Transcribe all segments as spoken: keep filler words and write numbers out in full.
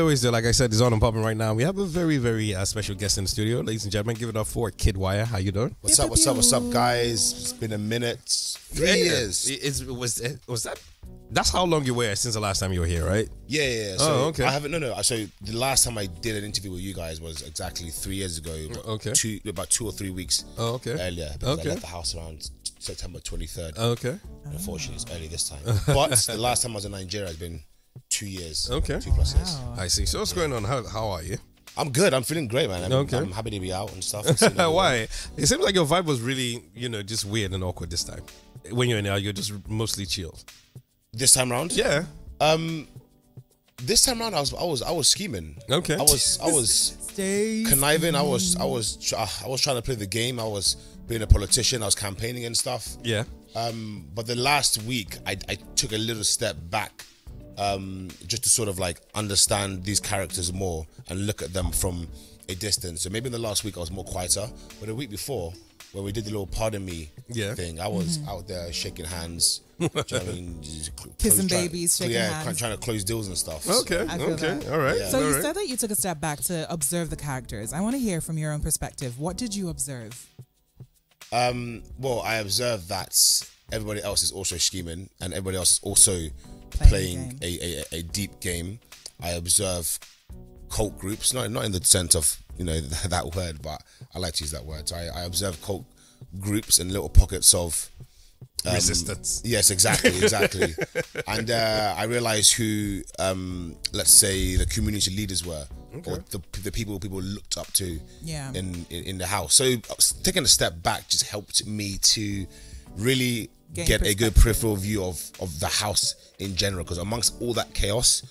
Always do, like I said, it's on and popping right now. We have a very, very uh, special guest in the studio. Ladies and gentlemen, give it up for Kiddwaya. How you doing? What's up, what's up, what's up, guys? It's been a minute. Three yeah. years. It's, was, was that... That's how long you were since the last time you were here, right? Yeah, yeah, yeah. So oh, okay. I haven't, no, no. So the last time I did an interview with you guys was exactly three years ago. Okay. Two, about two or three weeks oh, okay. earlier. Because okay. I left the house around September twenty-third. Okay. Unfortunately, it's early this time. But the last time I was in Nigeria has been two years. Okay. Two plus years. Wow. I see. So what's going on? How, how are you? I'm good. I'm feeling great, man. I'm, okay. I'm happy to be out and stuff. And why? It seems like your vibe was really, you know, just weird and awkward this time. When you're in there, you're just mostly chilled. This time round, yeah. Um, this time round, I was, I was, I was scheming. Okay. I was, I was Stay conniving. I was, I was, uh, I was trying to play the game. I was being a politician. I was campaigning and stuff. Yeah. Um, but the last week, I, I took a little step back, um, just to sort of like understand these characters more and look at them from a distance. So maybe in the last week I was more quieter, but the week before, when we did the little pardon me yeah. thing, I was mm-hmm. out there shaking hands. Do you know what I mean? Kissing trying, babies, shaking yeah, hands. Yeah, trying to close deals and stuff. Okay, so. okay, that. all right. Yeah. So all you right. said that you took a step back to observe the characters. I want to hear from your own perspective. What did you observe? Um, well, I observed that everybody else is also scheming and everybody else is also playing, playing a, a, a deep game. I observe cult groups, not, not in the sense of, you know, that word, but I like to use that word. So I, I observe cult groups in little pockets of Um, resistance. Yes, exactly, exactly. And uh, I realized who, um, let's say, the community leaders were, okay. or the, the people people looked up to yeah. in, in in the house. So taking a step back just helped me to really Gain get a good peripheral view of of the house in general. Because amongst all that chaos,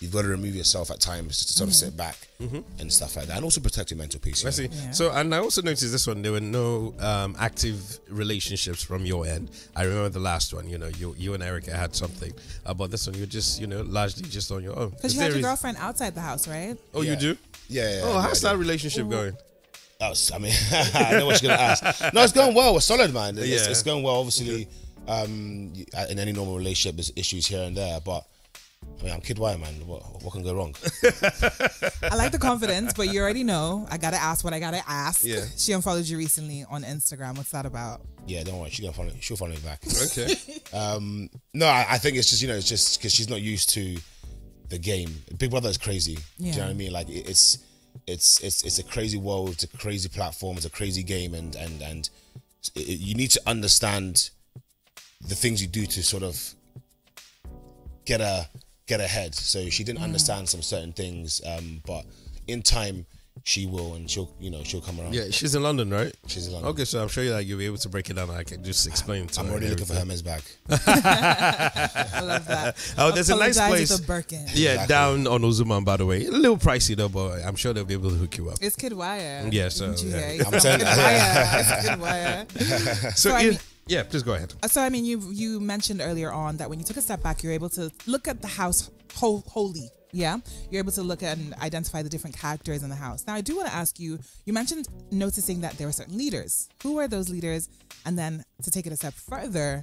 you've got to remove yourself at times to sort of mm-hmm. sit back mm-hmm. and stuff like that, and also protect your mental peace. You I know? see. Yeah. So, and I also noticed this one, there were no um, active relationships from your end. I remember the last one, you know, you you and Erica had something, uh, but this one you're just, you know, largely just on your own. Because you had your girlfriend outside the house, right? Oh, yeah. you do? Yeah. yeah oh, yeah, how's yeah, that yeah. relationship Ooh. going? That was, I mean, I know what you're gonna ask. No, it's going well. We're solid, man. It's, yeah. it's going well. Obviously, yeah. um, in any normal relationship, there's issues here and there, but. I mean, I'm Kiddwaya, man. What, what can go wrong? I like the confidence, but you already know. I gotta ask what I gotta ask. Yeah. She unfollowed you recently on Instagram. What's that about? Yeah, don't worry. She gonna follow. She'll follow me back. Okay. um, no, I, I think it's just you know, it's just because she's not used to the game. Big Brother is crazy. Yeah. Do you know what I mean? Like it, it's, it's, it's, it's a crazy world. It's a crazy platform. It's a crazy game, and and and it, it, you need to understand the things you do to sort of get a. get ahead. So she didn't mm. understand some certain things, um, but in time she will, and she'll, you know, she'll come around. Yeah, she's in London, right? She's in London. Okay, so I'm sure that you'll be able to break it down. I can just explain to I'm her. I'm already looking for Hermes bag. I love that. Oh, there's a nice place. Birkin. Yeah, exactly. Down on Ozuman, by the way. A little pricey though, but I'm sure they'll be able to hook you up. It's Kiddwaya. Yeah, so. Yeah. Yeah. I'm saying Kiddwaya. It's Kiddwaya. So, so I mean, yeah, please go ahead. So, I mean, you you mentioned earlier on that when you took a step back, you were able to look at the house whole, wholly, yeah? You're able to look at and identify the different characters in the house. Now, I do want to ask you, you mentioned noticing that there were certain leaders. Who were those leaders? And then to take it a step further,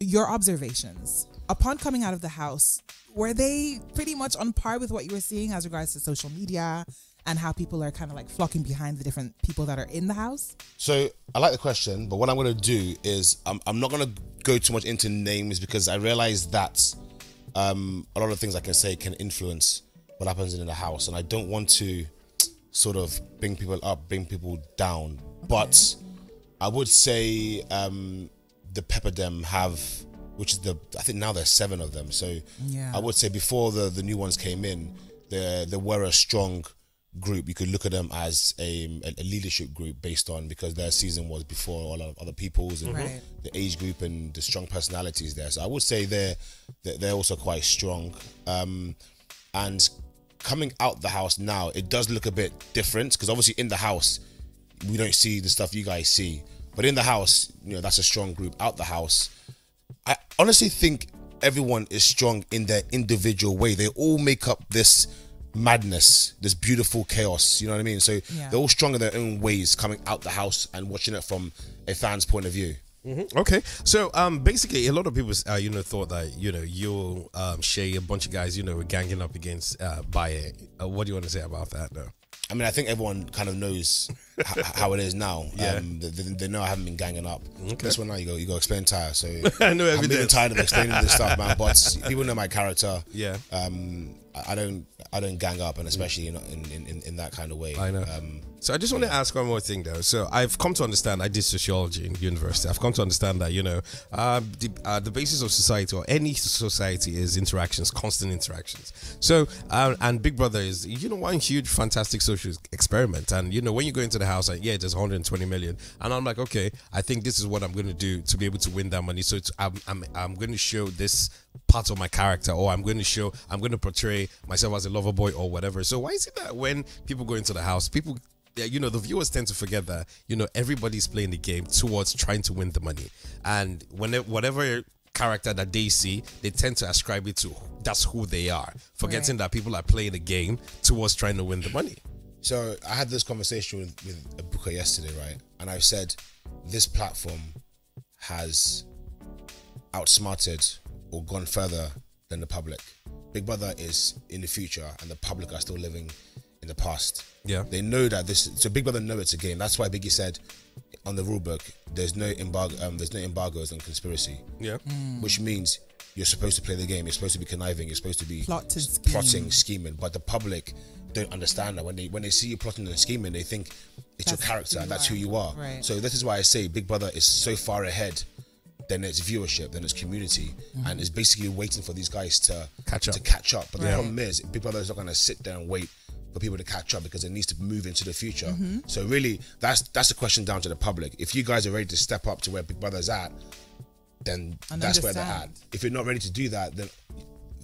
your observations. Upon coming out of the house, were they pretty much on par with what you were seeing as regards to social media and how people are kind of like flocking behind the different people that are in the house? So I like the question, but what I'm gonna do is I'm, I'm not gonna go too much into names because I realize that um, a lot of things I can say can influence what happens in the house. And I don't want to sort of bring people up, bring people down. Okay. But I would say um, the Pepper Dem have, which is the, I think now there's seven of them. So yeah. I would say before the, the new ones came in, there, there were a strong group. You could look at them as a, a leadership group based on because their season was before a lot of other people's and right. the age group and the strong personalities there. So I would say they're they're also quite strong. Um, and coming out the house now, it does look a bit different because obviously in the house we don't see the stuff you guys see, but in the house, you know, that's a strong group. Out the house, I honestly think everyone is strong in their individual way. They all make up this madness, this beautiful chaos, you know what I mean? So yeah. they're all strong in their own ways coming out the house and watching it from a fan's point of view. Mm-hmm. Okay, so um, basically, a lot of people, uh, you know, thought that you know you, um, Shay, a bunch of guys, you know, were ganging up against uh, Baye. Uh, what do you want to say about that, though? I mean, I think everyone kind of knows h how it is now. Yeah, um, they, they know I haven't been ganging up. Okay. That's when now you go, you go explain tire. So I know I'm even tired of explaining this stuff, man. But people know my character. Yeah. Um, I don't, I don't gang up, and especially in in in, in that kind of way. I know. Um, So I just want to ask one more thing though. So I've come to understand, I did sociology in university. I've come to understand that, you know, uh, the, uh, the basis of society or any society is interactions, constant interactions. So, uh, and Big Brother is, you know, one huge, fantastic social experiment. And, you know, when you go into the house and yeah, there's one hundred twenty million. And I'm like, okay, I think this is what I'm going to do to be able to win that money. So it's, I'm, I'm, I'm going to show this part of my character, or I'm going to show, I'm going to portray myself as a lover boy or whatever. So why is it that when people go into the house, people... Yeah, you know, the viewers tend to forget that, you know, everybody's playing the game towards trying to win the money. And when it, whatever character that they see, they tend to ascribe it to, that's who they are. Forgetting right. that people are playing the game towards trying to win the money. So I had this conversation with, with Abuka yesterday, right? And I said, this platform has outsmarted or gone further than the public. Big Brother is in the future and the public are still living in the past. Yeah, they know that this. So Big Brother know it's a game. That's why Biggie said, on the rule book, there's no embargo. Um, there's no embargoes on conspiracy. Yeah, mm. which means you're supposed to play the game. You're supposed to be conniving. You're supposed to be plotting, scheme. scheming. But the public don't understand that. When they when they see you plotting and scheming, they think it's that's your character. And that's who you are. Right. So this is why I say Big Brother is so far ahead than its viewership, than its community, mm-hmm. and it's basically waiting for these guys to catch up. To catch up. But right. the problem is, Big Brother is not going to sit there and wait for people to catch up, because it needs to move into the future. Mm-hmm. So really, that's that's a question down to the public. If you guys are ready to step up to where Big Brother's at, then and that's understand. where they're at. If you're not ready to do that, then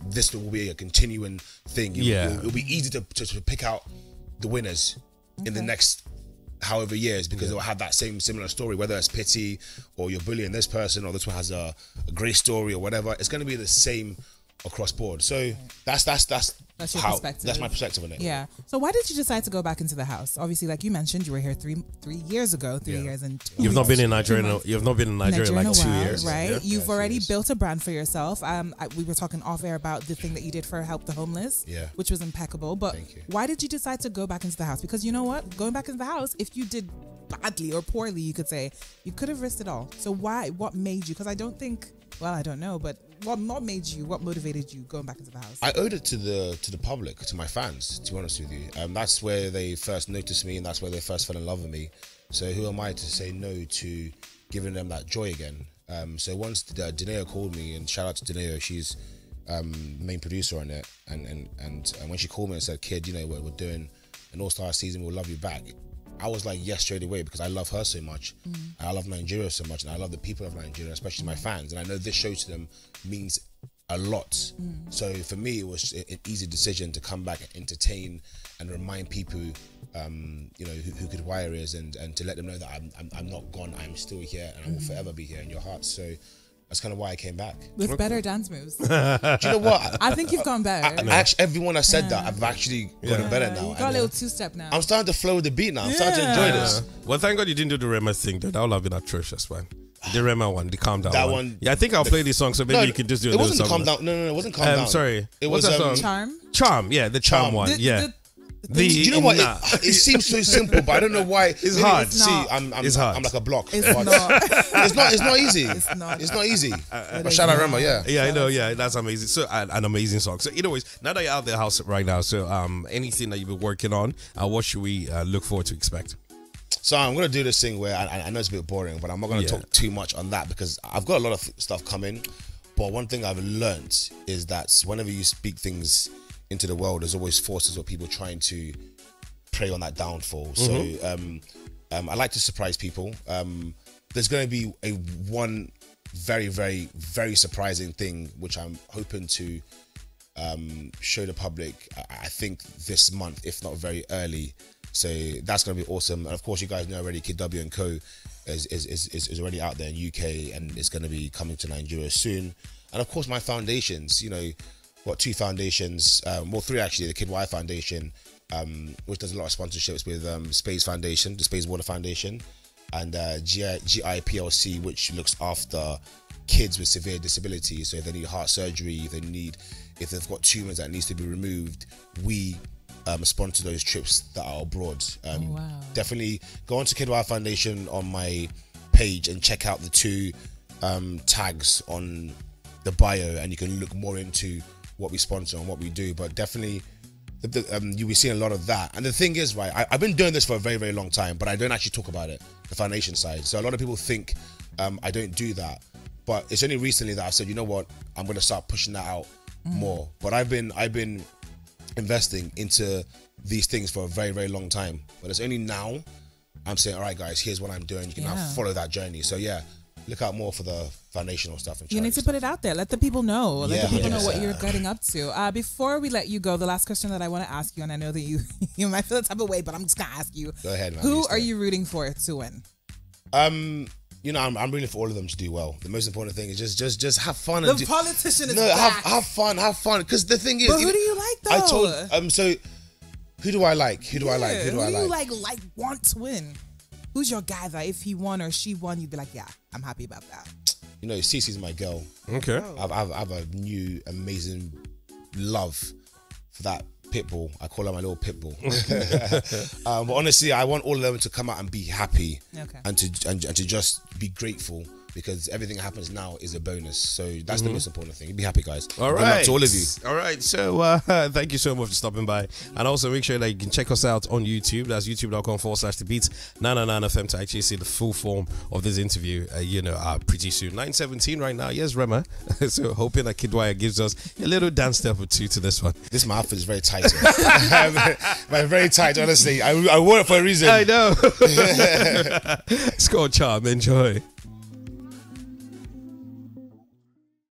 this will be a continuing thing. You, yeah. It'll be easy to, to, to pick out the winners okay. in the next however years, because yeah. they'll have that same similar story, whether it's pity or you're bullying this person or this one has a, a great story or whatever. It's going to be the same across board. So right. that's that's that's that's your how, perspective. That's my perspective on it. Yeah. So why did you decide to go back into the house? Obviously, like you mentioned, you were here three three years ago, three yeah. years and two you've weeks. not been in Nigeria. No, you've not been in Nigeria, Nigeria in like two while, years, right? Yeah. You've yeah, already built a brand for yourself. Um, I, we were talking off air about the thing that you did for Help the Homeless, yeah, which was impeccable. But why did you decide to go back into the house? Because you know what, going back into the house, if you did badly or poorly, you could say you could have risked it all. So why? What made you? Because I don't think. Well, I don't know, but what what made you? What motivated you going back into the house? I owed it to the to the public, to my fans. To be honest with you, um, that's where they first noticed me, and that's where they first fell in love with me. So who am I to say no to giving them that joy again? Um, so once uh, Dineo called me, and shout out to Dineo, she's um, main producer on it, and and and and when she called me and said, "Kid, you know what we're doing an all-star season. We'll love you back." I was like yes straight away, because I love her so much, mm. and I love Nigeria so much, and I love the people of Nigeria, especially my fans, and I know this show to them means a lot. Mm. So for me, it was an easy decision to come back and entertain and remind people, um, you know, who, who Kiddwaya is, and and to let them know that I'm I'm, I'm not gone, I'm still here, and I will mm. forever be here in your hearts. So that's kind of why I came back. With better dance moves. Do you know what? I think you've gone better. I, I, I actually, everyone has said yeah. that, I've actually gotten yeah. better now. You got a little two-step now. I'm starting to flow with the beat now. I'm yeah. starting to enjoy this. Yeah. Well, thank God you didn't do the Rema thing, though. That would have been atrocious, man. The Rema one, the calm down. That one. one yeah, I think I'll the, play this song, so maybe no, you can just do it. It wasn't calm down. No, no, no, it wasn't calm um, down. I'm sorry. It was What's that um, song? Charm? Charm, yeah, the Charm, charm. one, the, yeah. The, The, do you know what? Nah. It, it seems so simple, but I don't know why. It's hard. It's See, I'm, I'm, it's hard. I'm like a block. It's not. it's not. It's not easy. It's not. It's not easy. But shout out Rema, yeah. Yeah, I know. Yeah, that's amazing. So an, an amazing song. So, anyways, now that you're out of the house right now, so um, anything that you've been working on, uh, what should we uh, look forward to expect? So I'm gonna do this thing where I, I know it's a bit boring, but I'm not gonna yeah. talk too much on that, because I've got a lot of stuff coming. But one thing I've learned is that whenever you speak things into the world, there's always forces or people trying to prey on that downfall. Mm-hmm. So um, um, I like to surprise people. Um, there's going to be a one very, very, very surprising thing which I'm hoping to um, show the public, I, I think this month, if not very early. So that's going to be awesome. And of course, you guys know already, K W and Co is, is, is, is already out there in U K, and it's going to be coming to Nigeria soon. And of course, my foundations, you know, got two foundations, um, well three actually, the Kiddwaya Foundation, um, which does a lot of sponsorships with um, Space Foundation, the Space Water Foundation, and uh, G I P L C, which looks after kids with severe disabilities. So if they need heart surgery, if they need, if they've got tumours that needs to be removed, we um, sponsor those trips that are abroad. Um, oh, wow. Definitely go on to Kiddwaya Foundation on my page and check out the two um, tags on the bio, and you can look more into what we sponsor and what we do. But definitely, the, the, um, you'll be seeing a lot of that. And the thing is, right, I, I've been doing this for a very, very long time, but I don't actually talk about it, the foundation side. So a lot of people think um, I don't do that. But it's only recently that I said, you know what, I'm going to start pushing that out mm. more. But I've been I've been investing into these things for a very, very long time. But it's only now I'm saying, all right, guys, here's what I'm doing. You can yeah. now follow that journey. So, yeah, look out more for the foundational stuff. And you need to stuff. put it out there. Let the people know. Let yeah, the people yeah. know what you're getting up to. Uh, before we let you go, the last question that I want to ask you, and I know that you, you might feel the type of way, but I'm just going to ask you. Go ahead, man. Who are you rooting for to win? Um... You know, I'm, I'm rooting for all of them to do well. The most important thing is just, just, just have fun. And the do, politician is no, back. have have fun, have fun. Because the thing is, but who you, do you like though? I told um, so who do I like? Who do yeah. I like? Who do who I like? Who like like want to win? Who's your guy that if he won or she won, you'd be like, yeah, I'm happy about that. You know, Cece's my girl. Okay, oh. I've, I've I've a new amazing love for that pit bull. I call her my little pit bull. um, but honestly, I want all of them to come out and be happy, okay. and to and, and to just be grateful, because everything that happens now is a bonus. So that's mm-hmm. the most important thing. Be happy, guys. All right, good luck to all of you. All right, so uh, thank you so much for stopping by, and also make sure that you can check us out on YouTube. That's youtube dot com forward slash the beat nine nine nine F M to actually see the full form of this interview. Uh, you know, uh, pretty soon, nine seventeen right now. Yes, Rema. So hoping that Kiddwaya gives us a little dance step or two to this one. This my outfit is very tight. My very tight. Honestly, I I wore it for a reason. I know. It's called charm. Enjoy.